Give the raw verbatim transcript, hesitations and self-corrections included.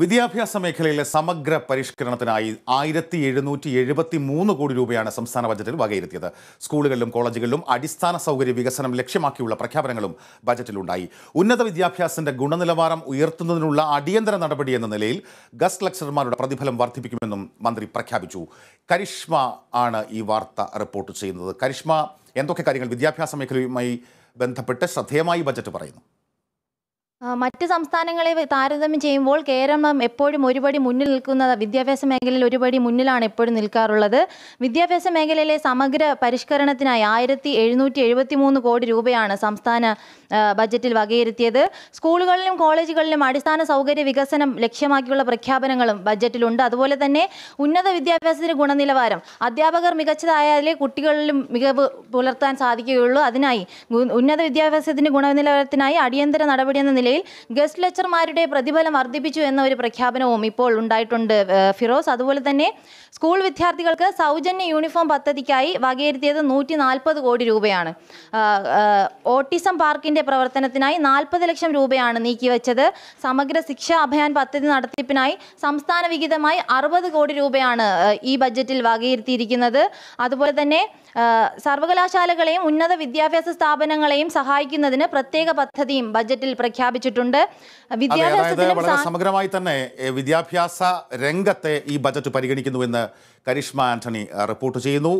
വിദ്യാഭ്യാസ മേഖലയിലെ സമഗ്ര പരിഷ്കരണത്തിനായി ആയിരത്തി എഴുന്നൂറ്റി എഴുപത്തി മൂന്ന് കോടി രൂപയാണ് സംസ്ഥാന ബജറ്റിൽ വകയിരുത്തിയത്. സ്കൂളുകളിലും കോളേജുകളിലും അടിസ്ഥാന സൗകര്യ വികസനം ലക്ഷ്യമാക്കിയുള്ള പ്രഖ്യാപനങ്ങളും ബജറ്റിലുണ്ടായി. ഉന്നത വിദ്യാഭ്യാസത്തിന്റെ ഗുണനിലവാരം ഉയർത്തുന്നതിനുള്ള അടിയന്തര നടപടി എന്ന നിലയിൽ ഗസ്റ്റ് ലക്ചർമാരുടെ പ്രതിഫലം വർദ്ധിപ്പിക്കുമെന്നും മന്ത്രി പ്രഖ്യാപിച്ചു. കരിഷ്മ ആണ് ഈ വാർത്ത റിപ്പോർട്ട് ചെയ്യുന്നത്. കരിഷ്മ, എന്തൊക്കെ കാര്യങ്ങൾ വിദ്യാഭ്യാസ മേഖലയുമായി ബന്ധപ്പെട്ട് ശ്രദ്ധേയമായി ബജറ്റ് പറയുന്നു? മറ്റ് സംസ്ഥാനങ്ങളെ താരതമ്യം ചെയ്യുമ്പോൾ കേരളം എപ്പോഴും ഒരുപടി മുന്നിൽ നിൽക്കുന്നത് വിദ്യാഭ്യാസ മേഖലയിൽ ഒരുപടി മുന്നിലാണ് എപ്പോഴും നിൽക്കാറുള്ളത്. വിദ്യാഭ്യാസ മേഖലയിലെ സമഗ്ര പരിഷ്കരണത്തിനായി ആയിരത്തി എഴുന്നൂറ്റി എഴുപത്തി മൂന്ന് കോടി രൂപയാണ് സംസ്ഥാന ബജറ്റിൽ വകയിരുത്തിയത്. സ്കൂളുകളിലും കോളേജുകളിലും അടിസ്ഥാന സൗകര്യ വികസനം ലക്ഷ്യമാക്കിയുള്ള പ്രഖ്യാപനങ്ങളും ബജറ്റിലുണ്ട്. അതുപോലെ തന്നെ ഉന്നത വിദ്യാഭ്യാസത്തിൻ്റെ ഗുണനിലവാരം, അധ്യാപകർ മികച്ചതായാലേ കുട്ടികളിലും മികവ് പുലർത്താൻ സാധിക്കുകയുള്ളൂ. അതിനായി ഉന്നത വിദ്യാഭ്യാസത്തിൻ്റെ ഗുണനിലവാരത്തിനായി അടിയന്തര നടപടി എന്ന ഗസ്റ്റ് ലെക്ചർമാരുടെ പ്രതിഫലം വർദ്ധിപ്പിച്ചു എന്ന ഒരു പ്രഖ്യാപനവും ഇപ്പോൾ ഉണ്ടായിട്ടുണ്ട് ഫിറോസ്. അതുപോലെ തന്നെ സ്കൂൾ വിദ്യാർത്ഥികൾക്ക് സൗജന്യ യൂണിഫോം പദ്ധതിക്കായി വകയിരുത്തിയത് നൂറ്റി നാൽപ്പത് കോടി രൂപയാണ്. ഓട്ടിസം പാർക്കിന്റെ പ്രവർത്തനത്തിനായി നാൽപ്പത് ലക്ഷം രൂപയാണ് നീക്കിവെച്ചത്. സമഗ്ര ശിക്ഷാ അഭിയാൻ പദ്ധതി നടത്തിപ്പിനായി സംസ്ഥാന വിഹിതമായി അറുപത് കോടി രൂപയാണ് ഈ ബജറ്റിൽ വകയിരുത്തിയിരിക്കുന്നത്. അതുപോലെ തന്നെ സർവകലാശാലകളെയും ഉന്നത വിദ്യാഭ്യാസ സ്ഥാപനങ്ങളെയും സഹായിക്കുന്നതിന് പ്രത്യേക പദ്ധതിയും ബജറ്റിൽ പ്രഖ്യാപിച്ചു. വളരെ സമഗ്രമായി തന്നെ വിദ്യാഭ്യാസ രംഗത്തെ ഈ ബജറ്റ് പരിഗണിക്കുന്നുവെന്ന് കരിഷ്മ ആന്റണി റിപ്പോർട്ട് ചെയ്യുന്നു.